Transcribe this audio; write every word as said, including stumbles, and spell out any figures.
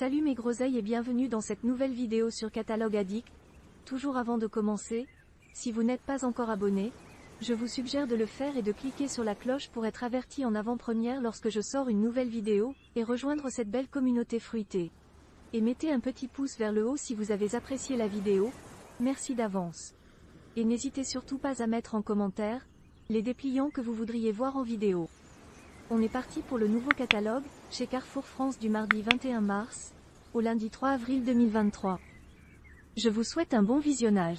Salut mes groseilles et bienvenue dans cette nouvelle vidéo sur Catalogue Addict. Toujours avant de commencer, si vous n'êtes pas encore abonné, je vous suggère de le faire et de cliquer sur la cloche pour être averti en avant-première lorsque je sors une nouvelle vidéo, et rejoindre cette belle communauté fruitée. Et mettez un petit pouce vers le haut si vous avez apprécié la vidéo, merci d'avance. Et n'hésitez surtout pas à mettre en commentaire les dépliants que vous voudriez voir en vidéo. On est parti pour le nouveau catalogue, chez Carrefour France du mardi vingt et un mars, au lundi trois avril deux mille vingt-trois. Je vous souhaite un bon visionnage.